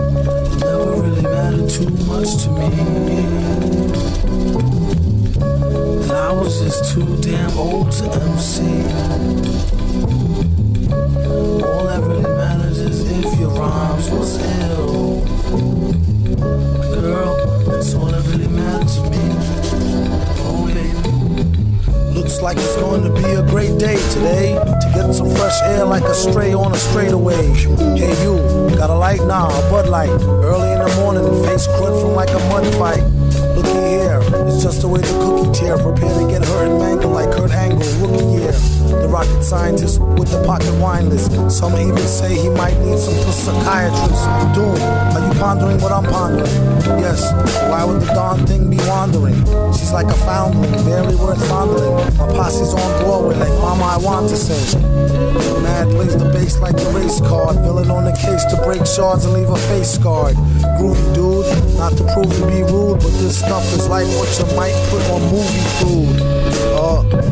never really mattered too much to me. And I was just too damn old to MC. All that really matters is if your rhymes was ill. Girl, that's all that really mattered to me. Oh, baby. Looks like it's going to be a great day today. Get some fresh air like a stray on a straightaway. Yeah, you got a light now, a Bud Light. Early in the morning, face crud from like a mud fight. Looky here, it's just the way the cookie tear. Prepare to get hurt and mangled like Kurt Angle, rookie year. The rocket scientist with the pocket wine list. Some even say he might need some psychiatrist. Doom, are you pondering what I'm pondering? Yes, why would the darn thing be wandering? She's like a foundling, barely worth fondling. My posse's on Broadway like Mama I Want to Sing. Mad plays the bass like a race card. Villain on the case to break shards and leave a face scarred. Groovy dude, not to prove to be rude, but this stuff is like what you might put on movie food.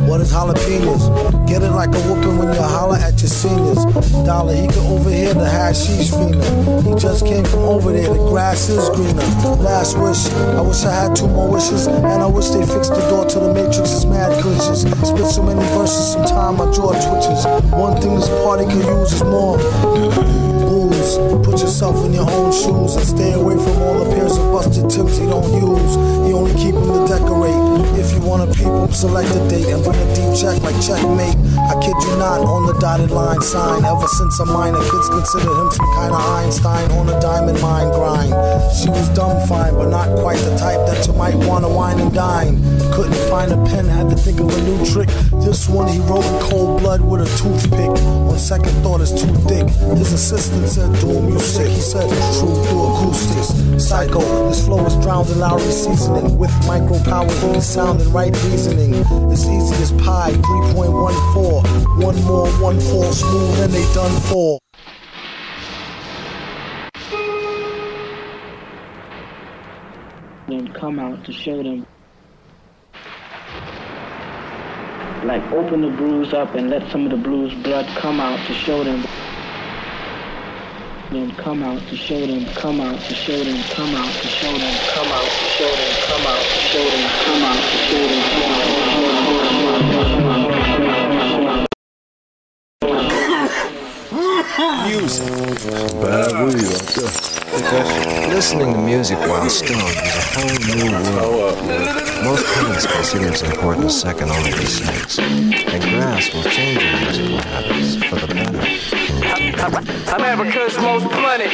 What is jalapenos? Get it like a whooping when you holler at your seniors. Dollar, he can overhear the hashish fiending. He just came from over there, the grass is greener. Last wish, I wish I had two more wishes. And I wish they fixed the door to the Matrix's mad glitches. Spit so many verses, sometimes my jaw twitches. One thing this party could use is more booze. Put yourself in your own shoes and stay away from all the pairs of busted tips he don't use. He only keep them to decorate. If you want to peep them, select a date and bring a deep check like checkmate. I kid you not, on the dotted line sign. Ever since a minor, kids considered him some kind of Einstein on a diamond mine grind. She was dumb fine, but not quite the type that you might want to wine and dine. Couldn't find a pen, had to think of a new trick. This one he wrote in cold blood with a toothpick. On second thought, it's too thick. His assistant said, Doom, you sick. He said, true through acoustics. Psycho, this flow is drowned in Lowry seasoning. With micro power, sound and right reasoning. It's easy as pie, 3.14. One more, 1 4, smooth and they done for. Then come out to show them. Like open the bruise up and let some of the bruised blood come out to show them. Then come out to show them, come out to show them, come out to show them, come out to show them, come out to show them, come out to show them, come out to show them. Music. Listening to music while stoned is a whole new world. Most parents consider its importance second only to sex, and grass will change your musical habits for the better. America's most money.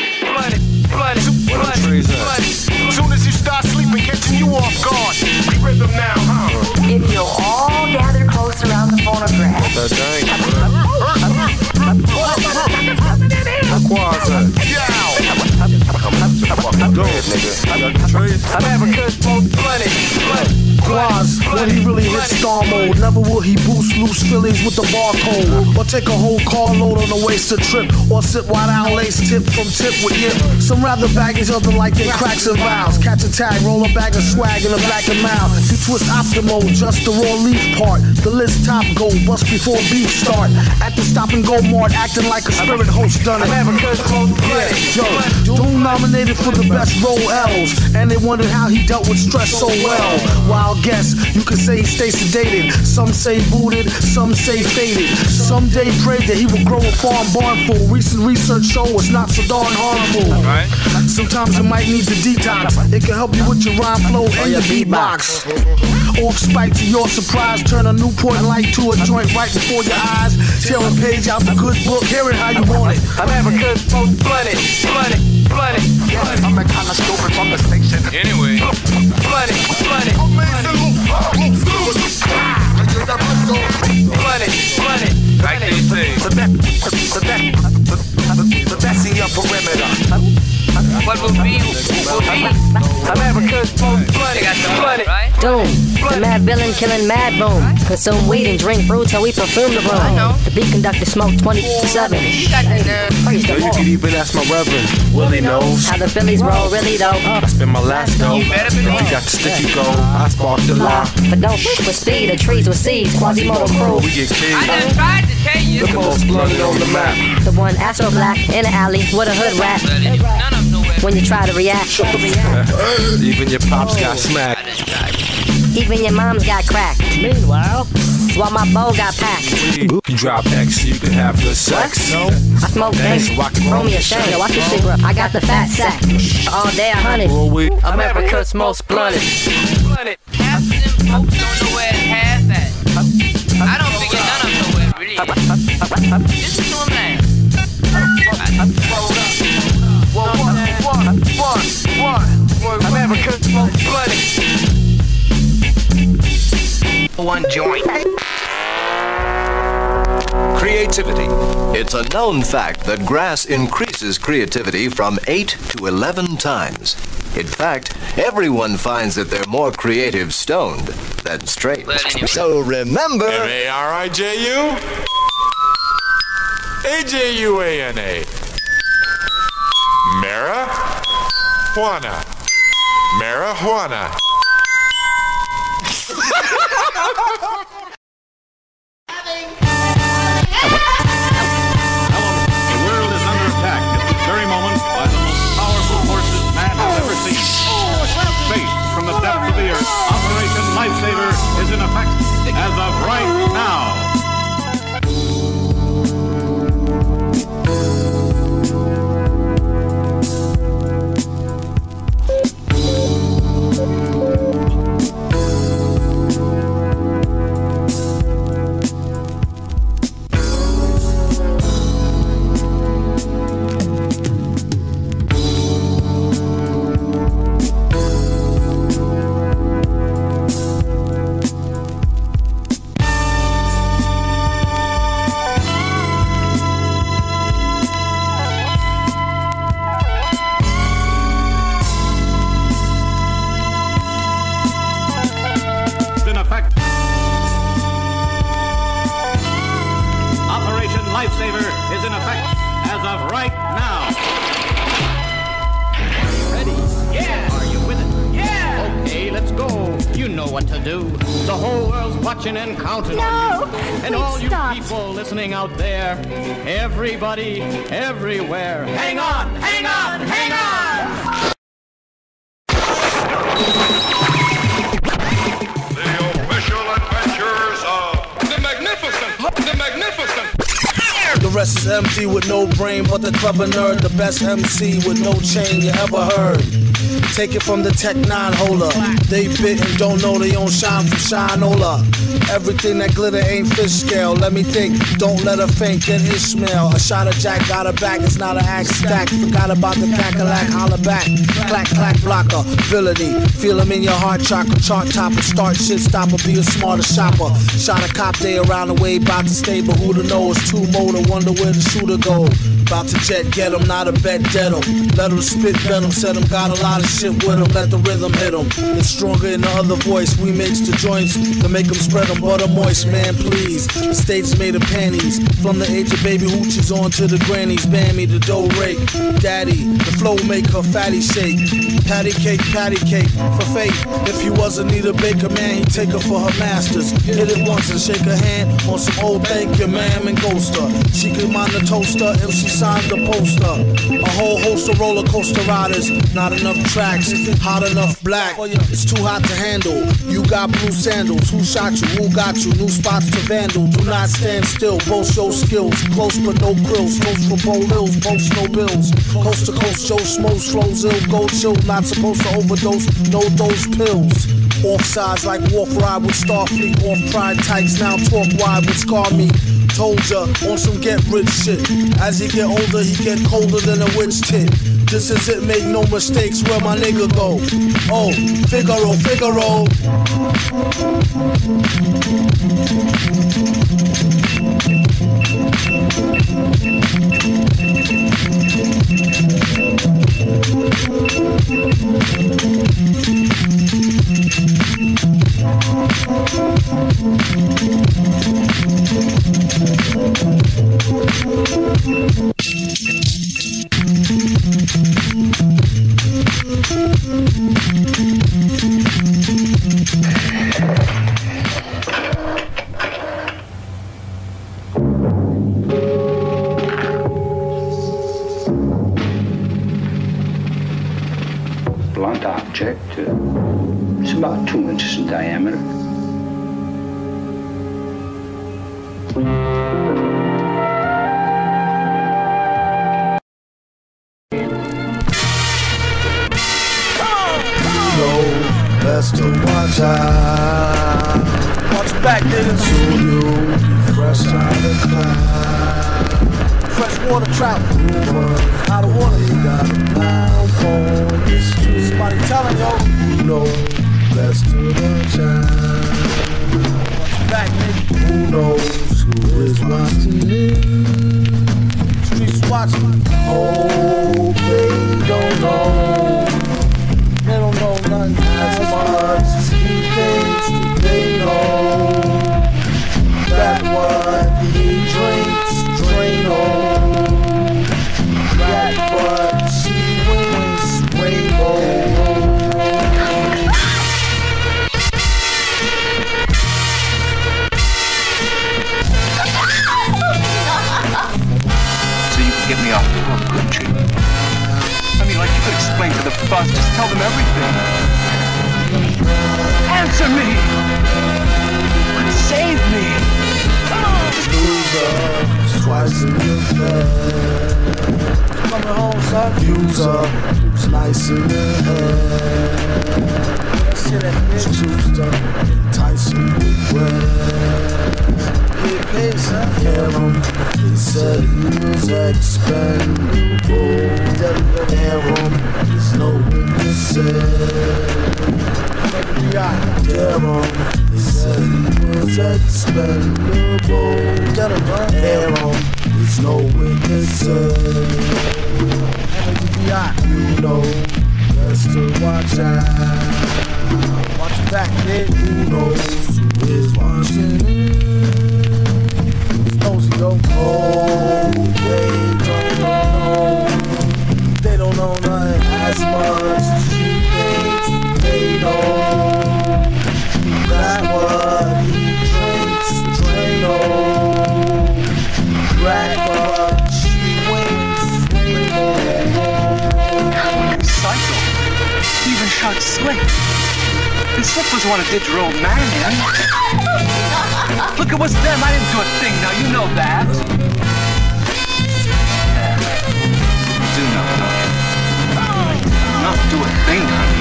Soon as you start sleeping, catching you off guard. Rhythm now, huh? If you'll all gather close around the phonograph. That's right. Quaz, when he really hits star mode, never will he boost loose Phillies with the barcode, or take a whole carload on a wasted trip, or sit wide out lace tip from tip with hip. Some rather bag each other like they cracks and vows. Catch a tag, roll a bag of swag in the back of mouth. You twist optimo, just the raw leaf part. The list top go bust before beef start. At the stop and go mart, acting like a spirit host done it. Yo, Doom nominated for the best role L's, and they wondered how he dealt with stress so well. Wild guess, you could say he stays sedated. Some say booted, some say faded. Some day prayed that he would grow a farm barnful. Recent research show it's not so darn harmful. Sometimes you might need to detox. It can help you with your rhyme flow and your beatbox. Off spike to your surprise, turn a Newport light to a joint right before your eyes. Tear a page out the good book, hear it how you want it. America's most bloody. Yes, I'm a kind of stupid from the station. Anyway, bloody. Amazing loop, bloody. Like they say, the best in your perimeter. What will be? America's most bloody. Doom, the mad villain killing mad boom. Consume weed and drink brew till we perfume the room. I know. The beat conductor smoke 27. You got that nerve. Yo, you could even ask my reverend. Willie knows how the Phillies roll, really though. I spend my last dough. You better believe. You got the sticky gold. I spark the line. But don't shoot with speed or trees with seeds. Quasimodo crew. We get kids. I done tried to tell you. The most bloody on the map. The one astro black in the alley with a hood rat. None of them nowhere. when you try to react. Even your pops got smacked. Even your moms got cracked. Meanwhile, while my bowl got packed. You drop X, you can have good sex. No. I smoke X, throw me a shame. No, I can see, I got the fat sack. All day I hunted. America's most blunted. Half of them folks don't know where it has at. I don't figure none of them know where it really is. Listen to him now. America's most bloody. One joint. Creativity. It's a known fact that grass increases creativity from 8 to 11 times. In fact, everyone finds that they're more creative stoned than straight. So remember... M-A-R-I-J-U? A-J-U-A-N-A. Marijuana. Marijuana. The world is under attack at this very moment by the most powerful forces man has ever seen. Space from the depth of the earth. Operation Lifesaver is in effect as of right now. Lifesaver is in effect as of right now. Are you ready? Yeah. Are you with it? Yeah. Okay, let's go. You know what to do. The whole world's watching and counting on you. And all you people listening out there, everybody, everywhere. Hang on, hang on, hang on. The official adventures of the magnificent, The rest is empty with no brain, but the clever nerd, the best MC with no chain you ever heard. Take it from the Tech 9 holder. They bit and don't know they own shine from Shinola. Everything that glitter ain't fish scale. Let me think, don't let her faint, get Ishmael. A shot of Jack, got her back, it's not an axe stack. Forgot about the cackalack, holler back. Clack, clack, blocker, villainy. Feel him in your heart chakra, chart topper. Start shit stopper, be a smarter shopper. Shot a cop day around the way, bout to stay, but who to know it's too motor. Wonder where the shooter go. About to jet, get him, not a bet, dead him. Let him spit venom, said him, got a lot of shit with him, let the rhythm hit him. It's stronger in the other voice, we mix the joints to make him spread him, butter moist, man, please. The state's made of panties, from the age of baby hoochies on to the grannies. Bammy, the dough rake, daddy, the flow make her fatty shake. Patty cake, for fake. If he wasn't Anita Baker, man, he'd take her for her masters. Hit it once and shake her hand on some old thank you, ma'am, and ghost her. She could mind the toaster if she signed the poster. A whole host of roller coaster riders. Not enough tracks, hot enough black. It's too hot to handle. You got blue sandals. Who shot you? Who got you? New spots to vandal. Do not stand still. Boast your skills. Close but no grills. Close for bold hills. Boast no bills. Coast to coast, Joe smokes, flows ill. Go chill. Not supposed to overdose. No those pills. Off sides like walk ride with Starfleet. Off pride tights, now talk wide with scar me. Told ya, on some get rich shit. As he get older, he get colder than a witch tit. This is it, make no mistakes, where my nigga go. Oh, Figaro, Figaro. blunt object. It's about 2 inches in diameter. Come on. Best to watch out. Watch back, nigga. So you'll be fresh out of the cloud. Fresh water trout. I don't want to eat out of somebody telling you, no, that's too much back, nigga. Who knows who is watching me? Streets watching. Oh, they don't know. They don't know nothing. That's what he thinks they know. That what he drinks, drain on. That what she wins, rainbow. Get me off the hook, couldn't you? I mean, like you could explain to the bus, just tell them everything. Answer me! You could save me! Come on! Lose up, twice in your face. Coming home, son. Use up, it's nice in your head. It's used up, enticing you away. He said he was expendable. Arum, there's no witnesses. Arum, he said he was expendable. Arum, there's no witnesses. You know, best to watch out. Watch back, kid. Who knows who is watching? Don't know, they don't know nothing as much as she thinks they know. That's what he drinks, drain on. Grandma, she wins, we know. Psycho, even shot Slick. And Slip was the one who did your old man in. Look, it was them. I didn't do a thing. Now you know that. You do know that. Not do a thing,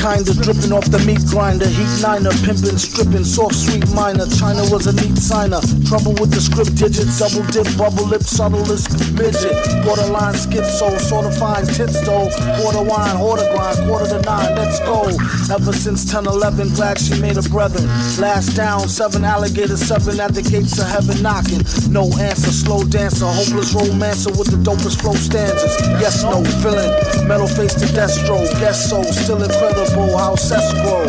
kinda dripping off the meat grinder, heat niner, pimpin', strippin', soft sweet minor. China was a neat signer, trouble with the script digits, double dip, bubble lip, subtlest midget, borderline schizo, sort of fine tits though, quarter wine, hoarder grind, 8:45, let's go. Ever since 10-11, glad she made a brethren. Last down, 7 alligators, 7 at the gates of heaven knocking. No answer, slow dancer, hopeless romancer with the dopest flow stanzas. Yes, no, villain, metal face to Destro, guess so, still incredible. How cesspool.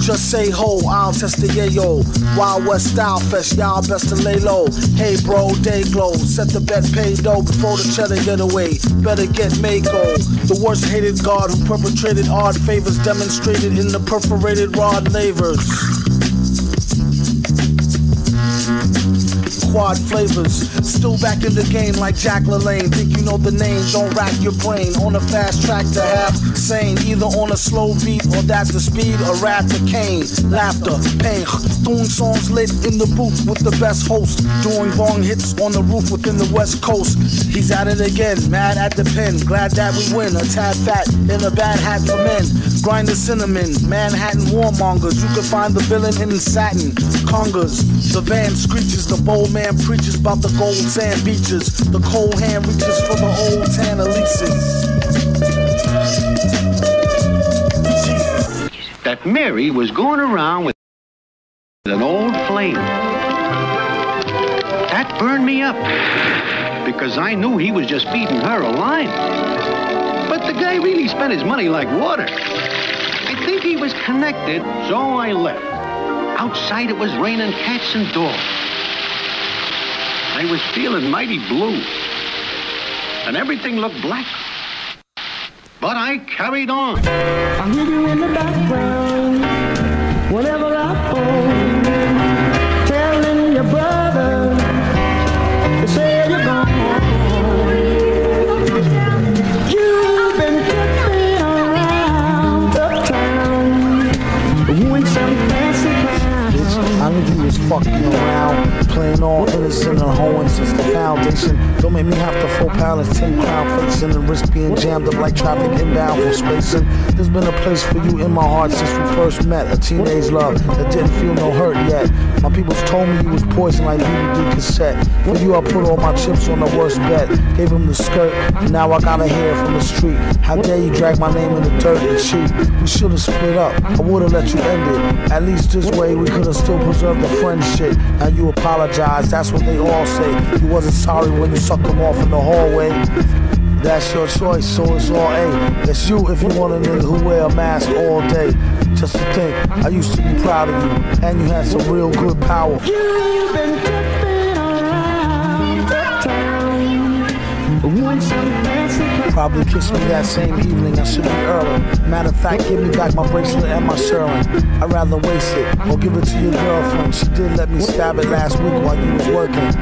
Just say ho, I'll test the yayo. Wild West style fest, y'all best to lay low. Hey bro, day glow. Set the bet, pay dough before the cheddar get away. Better get Mako. The worst hated guard who perpetrated odd favors demonstrated in the perforated rod lavers. Quad flavors, still back in the game like Jack LaLanne. Think you know the name, don't rack your brain. On a fast track to have insane, either on a slow beat or that's the speed of wrath to cane. Laughter, pain, Doom songs lit in the booth with the best host, doing bong hits on the roof within the West Coast. He's at it again, mad at the pen, glad that we win. A tad fat in a bad hat for men, grind the cinnamon, Manhattan warmongers. You can find the villain in satin, congas. The van screeches, the bold man preaches about the gold sand beaches. The cold hand reaches for the old Tana Lisa's. That Mary was going around with an old flame. That burned me up because I knew he was just feeding her a line. But the guy really spent his money like water. I think he was connected, so I left. Outside it was raining cats and dogs. I was feeling mighty blue, and everything looked black, but I carried on. I hear you in the background, whenever I phone, telling your brother to say you're gone. You've been kicking around uptown, doing some fancy clowns. All I do is fucking around, playing all innocent and hoeing since the foundation. Don't make me have to full palace, 10-pound facing and risk being jammed up like traffic inbound from spacing. There's been a place for you in my heart since we first met, a teenage love that didn't feel no hurt yet. My peoples told me you was poison like DVD cassette. For you I put all my chips on the worst bet. Gave him the skirt, and now I gotta hear from the street. How dare you drag my name in the dirt and cheat? We should've split up, I would've let you end it. At least this way we could've still preserved the friendship. Now you apologize. That's what they all say. You wasn't sorry when you sucked them off in the hallway. That's your choice, so it's all A. That's you if you want a nigga who wear a mask all day. Just to think, I used to be proud of you, and you had some real good power. You've been dipping around the town, want some fancy. Probably kissed me that same evening, I should be early. Matter of fact, give me back my bracelet and my sterling. I'd rather waste it, or give it to your girlfriend. She did let me stab it last week while you was working.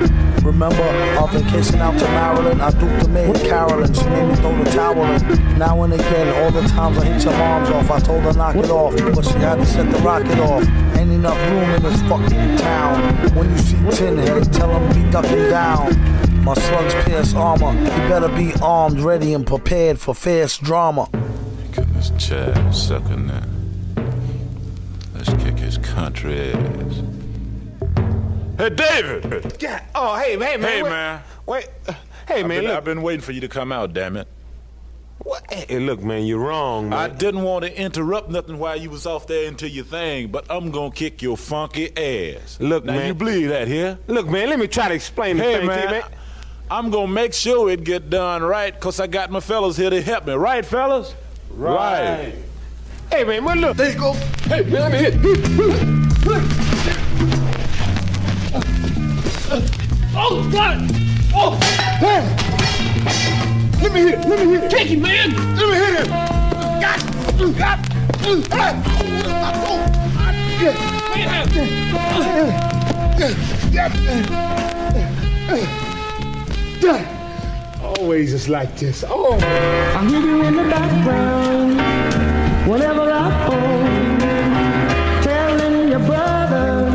Remember, our vacation out to Maryland, I duped the maid Carolyn, she made me throw the towel in. Now and again, all the times I hit your arms off, I told her knock it off, but she had to set the rocket off. Ain't enough room in this fucking town. When you see Tinhead, tell him be ducking down. My slugs pierce armor, you better be armed, ready and prepared for fierce drama. Thank goodness Chad sucking that. Let's kick his country ass. Hey David! God, oh hey man. Hey what, man. Wait, hey man. I've been waiting for you to come out, damn it. What? Hey look man, you're wrong, man. I didn't want to interrupt nothing while you was off there into your thing, but I'm gonna kick your funky ass. Look now, man. You believe that here? Look man, let me try to explain the thing to you, man. I'm gonna make sure it get done right, cause I got my fellas here to help me. Right, fellas? Right. Hey man, what look? There you go. Hey man, I'm here. Oh God! Oh! Hey! Let me hit it! Let me hit it! Take it, man! Let me hit it! God! God! Always is like this. Oh, I hear you in the background, whenever I phone, telling your brother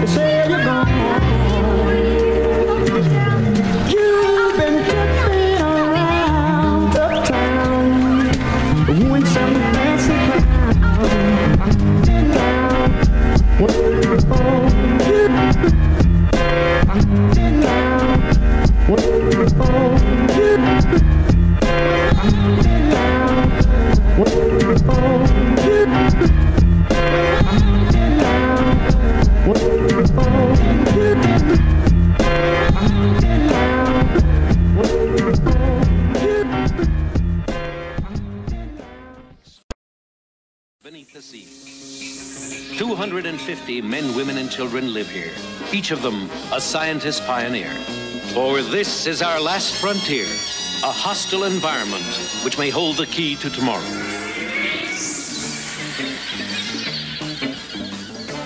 to say you're gone. You've been kicking around uptown, doing some fancy beneath the sea. 250 men, women, and children live here, each of them a scientist pioneer. For this is our last frontier, a hostile environment which may hold the key to tomorrow.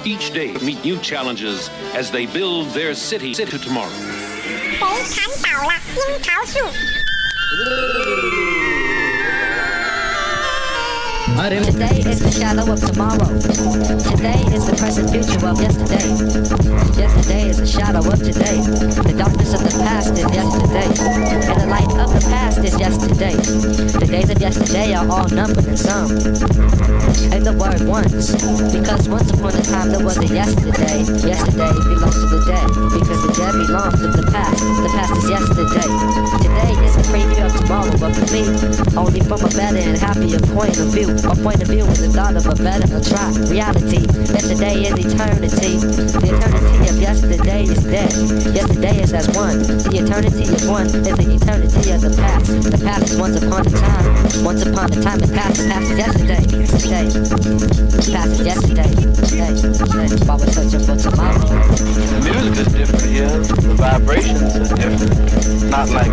Each day meet new challenges as they build their city to tomorrow. Today is the shallow of tomorrow. Today is the present future of yesterday. Yesterday is the shadow of today. The darkness of the past is yesterday, and the light of the past is yesterday. The days of yesterday are all numbered and summed. And the word once, because once upon a time there was a yesterday. Yesterday belongs to the dead, because the dead belongs to the past. The past is yesterday. Today is the preview of tomorrow, but for me, only from a better and happier point of view. My point of view is the thought of a better try. Reality, yesterday is eternity. The eternity of yesterday is dead. Yesterday is as one. The eternity of one is the eternity of the past. The past is once upon a time. Once upon a time is past. The past is yesterday. Today. The past is yesterday. Today. While we're searching for tomorrow. The music is different here. The vibrations are different. Not like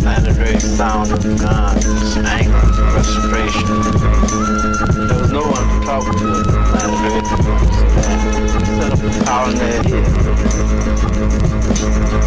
planetary sound of guns, anger, frustration. There was no one to talk to planetary sound. Set up the power in their head.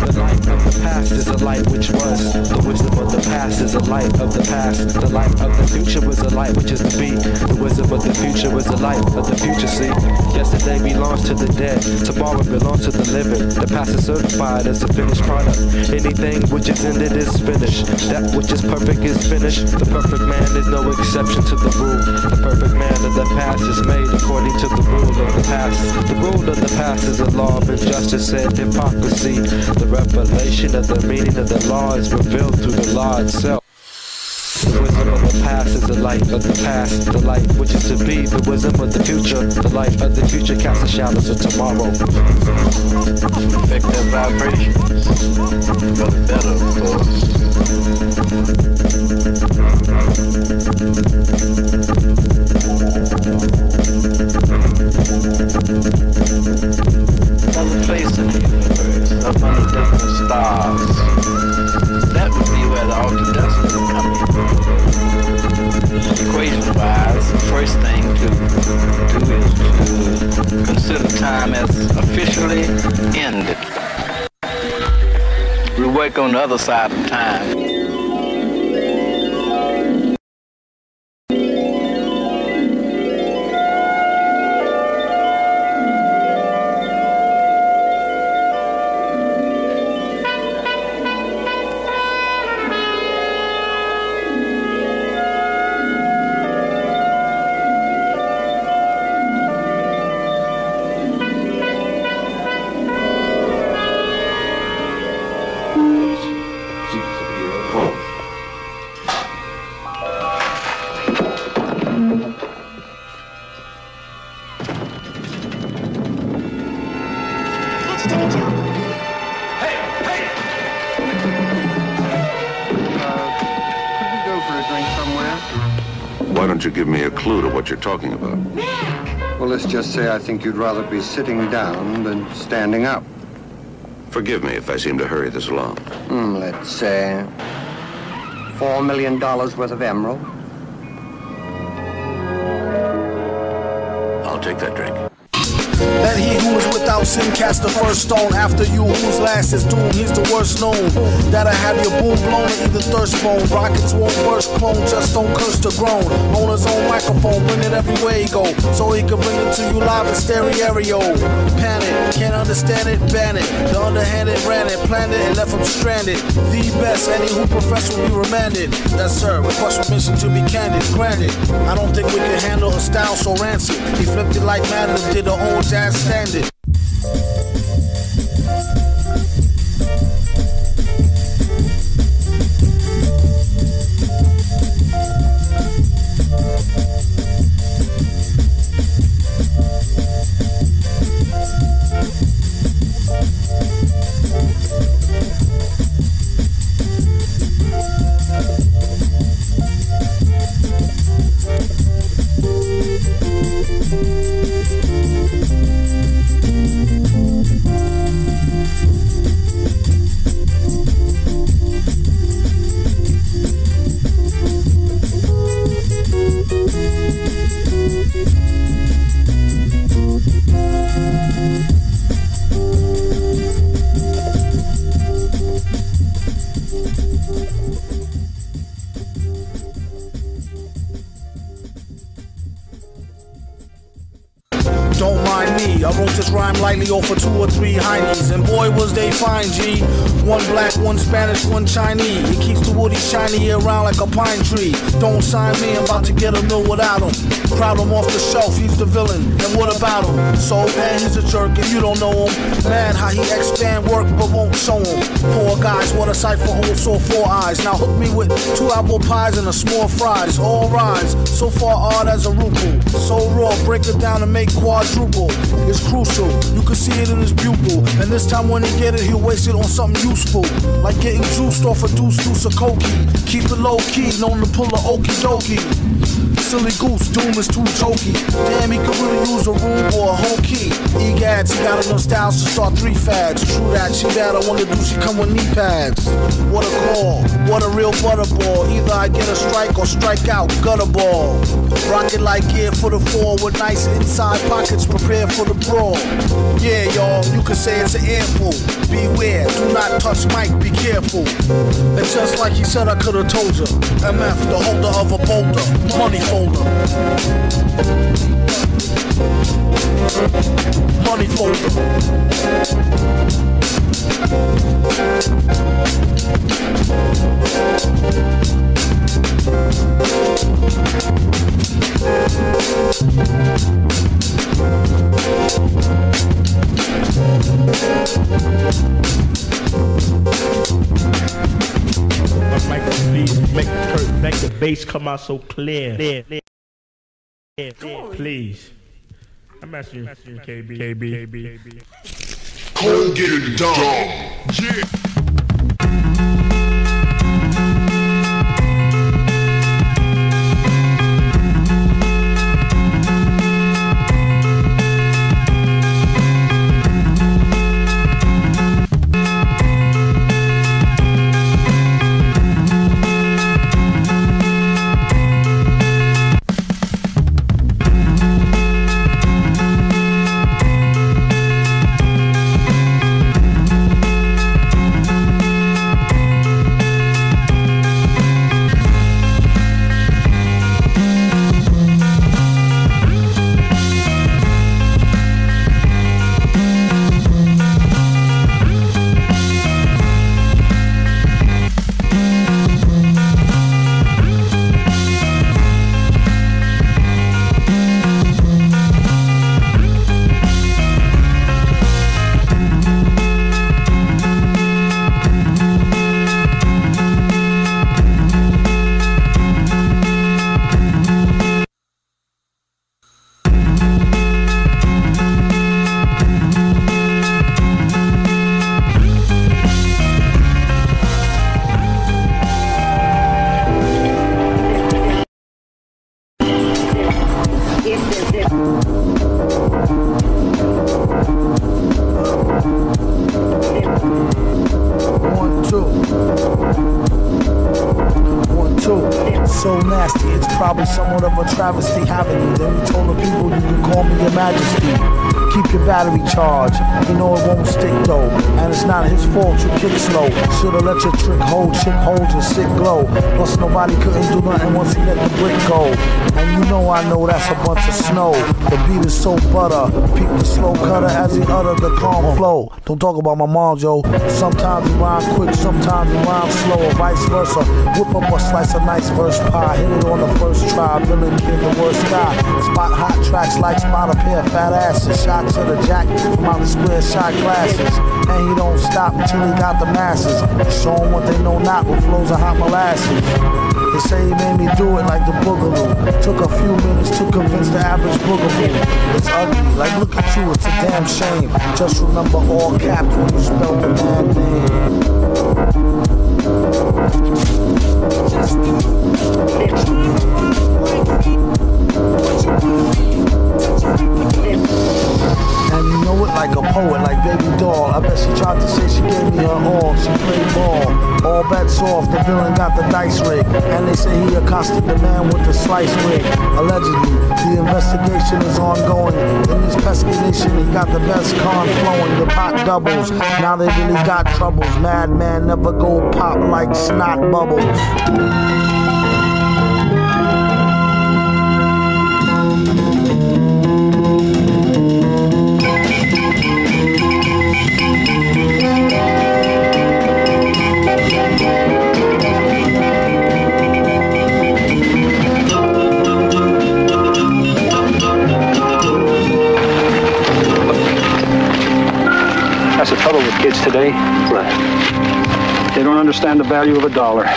The light of the past is a light which was. The wisdom of the past is a light of the past. The light of the future was a light which is to be. The wisdom of the future was a light of the future, see. Yesterday belongs to the dead. Tomorrow belongs to the living. The past is certified as a finished product. Anything which is ended is finished. That which is perfect is finished. The perfect man is no exception to the rule. The perfect man of the past is made according to the rule of the past. The rule of the past is a law of injustice and hypocrisy. The revelation of the meaning of the law is revealed through the law itself. The wisdom of the past is the light of the past. The light which is to be, the wisdom of the future. The light of the future casts the shadows of tomorrow. Affect their vibrations for the better, of course. Another place in the universe, up under different stars. That would be where the ultimate destiny would come in. Equation-wise, the first thing to do is to consider time as officially ended. We work on the other side of time. Give me a clue to what you're talking about. Well, let's just say I think you'd rather be sitting down than standing up. Forgive me if I seem to hurry this along. Let's say $4 million worth of emerald. I'll take that drink. That he who is without sin cast the first stone. After you, whose last is doomed, he's the worst known. That'll have your boom blown or either thirst bone. Rockets won't burst, clone, just don't curse the groan. Own his own microphone, bring it everywhere he go, so he can bring it to you live in stereo. Panic, can't understand it, ban it. The underhanded ran it, planned it, and left him stranded. The best, any who profess will be remanded. That's her, request permission to be candid. Granted, I don't think we can handle a style so rancid. He flipped it like mad and did the old jazz standard. We'll be right back. don't mind me. I wrote this rhyme lightly over 2 or 3 heinies, and boy was they fine, G. One black, one Spanish, one Chinese. It keeps the woody shiny around like a pine tree. Don't sign me, I'm about to get a mill without him. Crowd him off the shelf, he's the villain, and what about him? So man, he's a jerk and you don't know him. Mad how he expand work but won't show him. Poor guys, what a sight for old sore 4 eyes. Now hook me with 2 apple pies and a small fries. All rise, so far odd as a ruple. So raw, break it down and make quadruple. It's crucial, you can see it in his pupil. And this time when he get it, he'll waste it on something useful. Like getting juiced off a deuce of cokey. Keep it low key, known to pull a okie dokie. Silly goose, Doom is too jokey. Damn, he could really use a room or a whole key. Egads, he got enough styles to start 3 fags. True that, she that, I wonder do she come with knee pads. What a call, what a real butterball. Either I get a strike or strike out, gutter ball. Rocket like gear for the 4 with nice inside pockets, prepare for the brawl. Yeah, y'all, you can say it's an earful. Beware, do not touch Mike, be careful. And just like he said, I could have told ya, MF, the holder of a boulder, money folder. Money folder. Michael, please make the bass come out so clear. Please. I'm asking you, KB. Go get it done. Yeah. So nasty, it's probably somewhat of a travesty having you. Then we told the people you can call me your majesty. Keep your battery charged, you know it won't stick though. And it's not his fault you kick slow. Should've let your trick hold, chick hold your sick glow. Plus nobody couldn't do nothing once he let the brick go. And you know I know that's a bunch of snow. The beat is so butter, peep the slow cutter as he uttered the calm flow. Don't talk about my mom, yo. Sometimes you rhyme quick, sometimes you rhyme slow, or vice versa. Whip up a slice of nice verse pie, hit it on the first try, really get the worst guy. Spot hot tracks like spot a pair of fat asses. Shot to the jack from out the square shot glasses. And he don't stop until he got the masses. Show them what they know not with flows of hot molasses. They say he made me do it like the boogaloo. Took a few minutes to convince the average boogaloo. It's ugly, like look at you, it's a damn shame. Just remember all caps when you spell the man name. And you know it like a poet, like Baby Doll. I bet she tried to say she gave me her all. She played ball. All bets off, the villain got the dice rig. And they say he accosted the man with the slice rig. Allegedly, the investigation is ongoing. In this pesky nation, he got the best con flowing. The pot doubles, now they really got troubles. Madman never go pop like snot bubbles. kids today, right, they don't understand the value of a dollar.